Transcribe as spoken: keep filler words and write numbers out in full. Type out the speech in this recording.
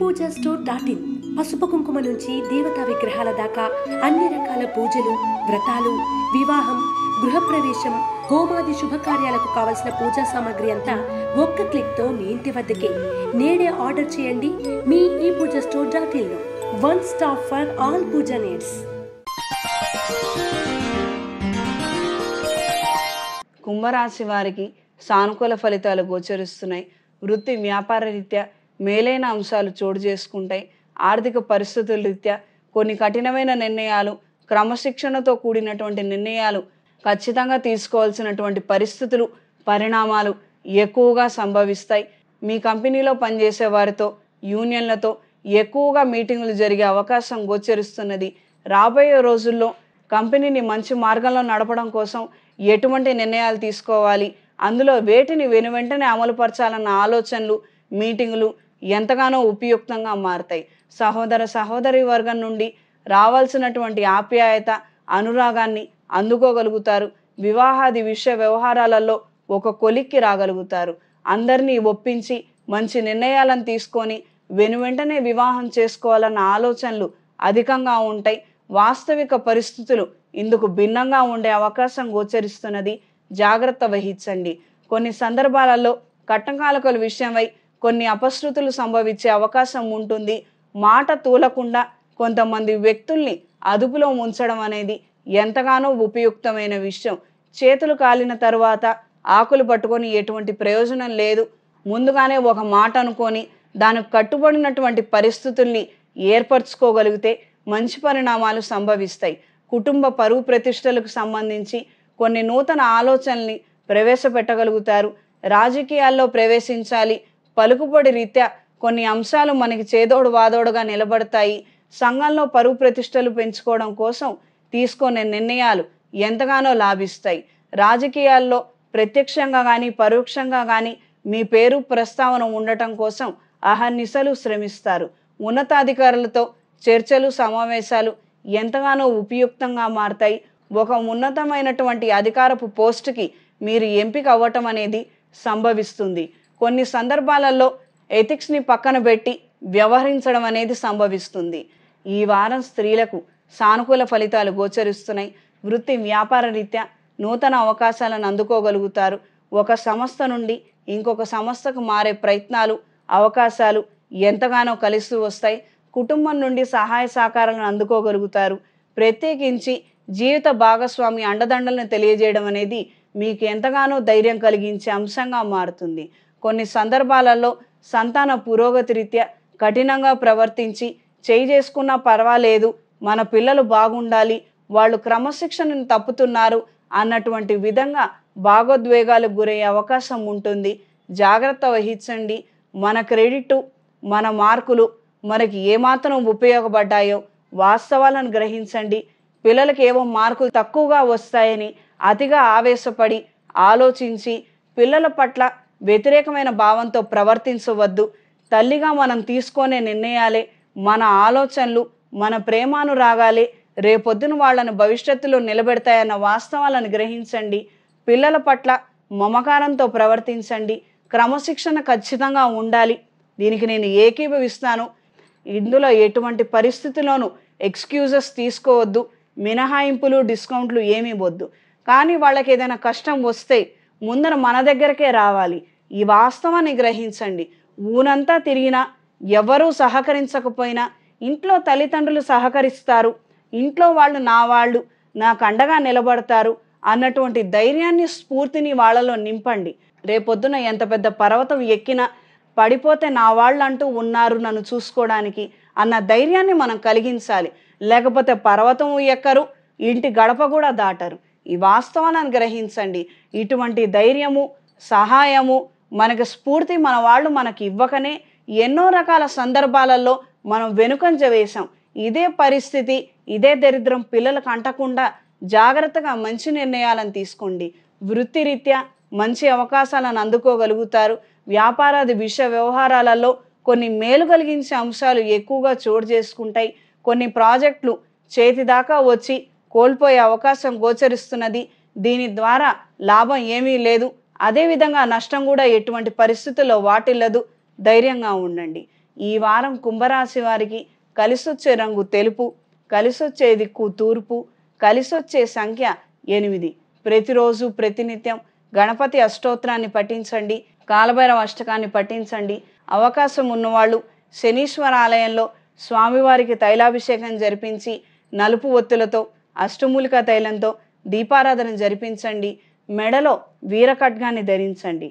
Puja store dot in పసుపు కుంకుమ నుంచి దేవతా విగ్రహాల దాకా అన్ని రకాల పూజలు, వ్రతాలు, వివాహం, గృహప్రవేశం, హోమాది శుభకార్యాలకు కావాల్సిన పూజా సామాగ్రి అంతా ఒక్క క్లిక్ తో మీ ఇంటి వద్దకే. నేడే ఆర్డర్ చేయండి మీ ఈ పూజా స్టోర్ డాట్ ఇన్ లో. One stop for all Pooja needs. కుంభరాశి వారికి సానుకూల ఫలితాలు గోచరిస్తున్నాయి. వృత్తి వ్యాపార రీత్యా మేలైన అంశాలు చోటు చేసుకుంటాయి. ఆర్థిక పరిస్థితుల రీత్యా కొన్ని కఠినమైన నిర్ణయాలు, క్రమశిక్షణతో కూడినటువంటి నిర్ణయాలు ఖచ్చితంగా తీసుకోవాల్సినటువంటి పరిస్థితులు, పరిణామాలు ఎక్కువగా సంభవిస్తాయి. మీ కంపెనీలో పనిచేసే వారితో, యూనియన్లతో ఎక్కువగా మీటింగులు జరిగే అవకాశం గోచరిస్తున్నది. రాబోయే రోజుల్లో కంపెనీని మంచి మార్గంలో నడపడం కోసం ఎటువంటి నిర్ణయాలు తీసుకోవాలి, అందులో వేటిని వెను వెంటనే అమలుపరచాలన్న ఆలోచనలు, మీటింగులు ఎంతగానో ఉపయుక్తంగా మారతాయి. సహోదర సహోదరి వర్గం నుండి రావాల్సినటువంటి ఆప్యాయత, అనురాగాన్ని అందుకోగలుగుతారు. వివాహాది విషయ వ్యవహారాలలో ఒక కొలిక్కి రాగలుగుతారు. అందరినీ ఒప్పించి మంచి నిర్ణయాలను తీసుకొని వెను వెంటనే వివాహం చేసుకోవాలన్న ఆలోచనలు అధికంగా ఉంటాయి. వాస్తవిక పరిస్థితులు ఇందుకు భిన్నంగా ఉండే అవకాశం గోచరిస్తున్నది. జాగ్రత్త వహించండి. కొన్ని సందర్భాలలో కట్టంకాలకల విషయమై కొన్ని అపశృతులు సంభవించే అవకాశం ఉంటుంది. మాట తూలకుండా కొంతమంది వ్యక్తుల్ని అదుపులో ఉంచడం అనేది ఎంతగానో ఉపయుక్తమైన విషయం. చేతులు కాలిన తర్వాత ఆకులు పట్టుకొని ఎటువంటి ప్రయోజనం లేదు. ముందుగానే ఒక మాట అనుకొని దానికి కట్టుబడినటువంటి పరిస్థితుల్ని ఏర్పరచుకోగలిగితే మంచి పరిణామాలు సంభవిస్తాయి. కుటుంబ పరువు ప్రతిష్టలకు సంబంధించి కొన్ని నూతన ఆలోచనల్ని ప్రవేశపెట్టగలుగుతారు. రాజకీయాల్లో ప్రవేశించాలి, పలుకుబడి రీత్యా కొన్ని అంశాలు మనకి చేదోడు వాదోడుగా నిలబడతాయి. సంఘంలో పరువు ప్రతిష్టలు పెంచుకోవడం కోసం తీసుకునే నిర్ణయాలు ఎంతగానో లాభిస్తాయి. రాజకీయాల్లో ప్రత్యక్షంగా కానీ పరోక్షంగా కానీ మీ పేరు ప్రస్తావన ఉండటం కోసం అహర్నిశలు శ్రమిస్తారు. ఉన్నతాధికారులతో చర్చలు, సమావేశాలు ఎంతగానో ఉపయుక్తంగా మారతాయి. ఒక ఉన్నతమైనటువంటి అధికారపు పోస్టుకి మీరు ఎంపిక అవ్వటం అనేది సంభవిస్తుంది. కొన్ని సందర్భాలలో ఎథిక్స్ని పక్కన పెట్టి వ్యవహరించడం అనేది సంభవిస్తుంది. ఈ వారం స్త్రీలకు సానుకూల ఫలితాలు గోచరిస్తున్నాయి. వృత్తి వ్యాపార రీత్యా నూతన అవకాశాలను అందుకోగలుగుతారు. ఒక సంస్థ నుండి ఇంకొక సంస్థకు మారే ప్రయత్నాలు, అవకాశాలు ఎంతగానో కలిసి వస్తాయి. కుటుంబం నుండి సహాయ సహకారాలను అందుకోగలుగుతారు. ప్రత్యేకించి జీవిత భాగస్వామి అండదండలను తెలియజేయడం అనేది మీకు ఎంతగానో ధైర్యం కలిగించే అంశంగా మారుతుంది. కొన్ని సందర్భాలలో సంతాన పురోగతి రీత్యా కఠినంగా ప్రవర్తించి చేయి చేసుకున్నా పర్వాలేదు, మన పిల్లలు బాగుండాలి, వాళ్ళు క్రమశిక్షణను తప్పుతున్నారు అన్నటువంటి విధంగా భాగోద్వేగాలకు గురయ్యే అవకాశం ఉంటుంది. జాగ్రత్త వహించండి. మన క్రెడిట్, మన మార్కులు మనకి ఏమాత్రం ఉపయోగపడ్డాయో వాస్తవాలను గ్రహించండి. పిల్లలకి ఏవో మార్కులు తక్కువగా వస్తాయని అతిగా ఆవేశపడి ఆలోచించి పిల్లల పట్ల వ్యతిరేకమైన భావంతో ప్రవర్తించవద్దు. తల్లిగా మనం తీసుకునే నిర్ణయాలే, మన ఆలోచనలు, మన ప్రేమానురాగాలే రేపొద్దున వాళ్ళని భవిష్యత్తులో నిలబెడతాయన్న వాస్తవాలను గ్రహించండి. పిల్లల పట్ల మమకారంతో ప్రవర్తించండి. క్రమశిక్షణ ఖచ్చితంగా ఉండాలి. దీనికి నేను ఏకీభవిస్తాను. ఇందులో ఎటువంటి పరిస్థితుల్లోనూ ఎక్స్క్యూజెస్ తీసుకోవద్దు. మినహాయింపులు, డిస్కౌంట్లు ఏమీ వద్దు. కానీ వాళ్ళకి ఏదైనా కష్టం వస్తే ముందర మన దగ్గరకే రావాలి. ఈ వాస్తవాన్ని గ్రహించండి. ఊనంతా తిరిగినా ఎవరూ సహకరించకపోయినా ఇంట్లో తల్లిదండ్రులు సహకరిస్తారు, ఇంట్లో వాళ్ళు నా వాళ్ళు నాకు అండగా నిలబడతారు అన్నటువంటి ధైర్యాన్ని, స్ఫూర్తిని వాళ్ళలో నింపండి. రేపొద్దున ఎంత పెద్ద పర్వతం ఎక్కినా పడిపోతే నా వాళ్ళు అంటూ ఉన్నారు నన్ను చూసుకోవడానికి అన్న ధైర్యాన్ని మనం కలిగించాలి. లేకపోతే పర్వతం ఎక్కరు, ఇంటి గడప కూడా దాటరు. ఈ వాస్తవాలను గ్రహించండి. ఇటువంటి ధైర్యము, సహాయము, మనకు స్ఫూర్తి మన వాళ్ళు మనకి ఇవ్వకనే ఎన్నో రకాల సందర్భాలలో మనం వెనుకంజ వేశాం. ఇదే పరిస్థితి, ఇదే దరిద్రం పిల్లలకు అంటకుండా జాగ్రత్తగా మంచి నిర్ణయాలను తీసుకోండి. వృత్తిరీత్యా మంచి అవకాశాలను అందుకోగలుగుతారు. వ్యాపారాది విషయ వ్యవహారాలలో కొన్ని మేలు కలిగించే అంశాలు ఎక్కువగా చోటు చేసుకుంటాయి. కొన్ని ప్రాజెక్టులు చేతిదాకా వచ్చి కోల్పోయే అవకాశం గోచరిస్తున్నది. దీని ద్వారా లాభం ఏమీ లేదు, అదేవిధంగా నష్టం కూడా ఎటువంటి పరిస్థితుల్లో వాటిల్లదు. ధైర్యంగా ఉండండి. ఈ వారం కుంభరాశి వారికి కలిసొచ్చే రంగు తెలుపు, కలిసొచ్చే దిక్కు తూర్పు, కలిసొచ్చే సంఖ్య ఎనిమిది. ప్రతిరోజు ప్రతినిత్యం గణపతి అష్టోత్తరాన్ని పఠించండి, కాలభైరవ అష్టకాన్ని పఠించండి. అవకాశం ఉన్నవాళ్ళు శనీశ్వర ఆలయంలో స్వామివారికి తైలాభిషేకం జరిపించి నలుపు ఒత్తులతో అష్టమూలిక తైలంతో దీపారాధన జరిపించండి. మెడలో వీరఖడ్గాన్ని ధరించండి.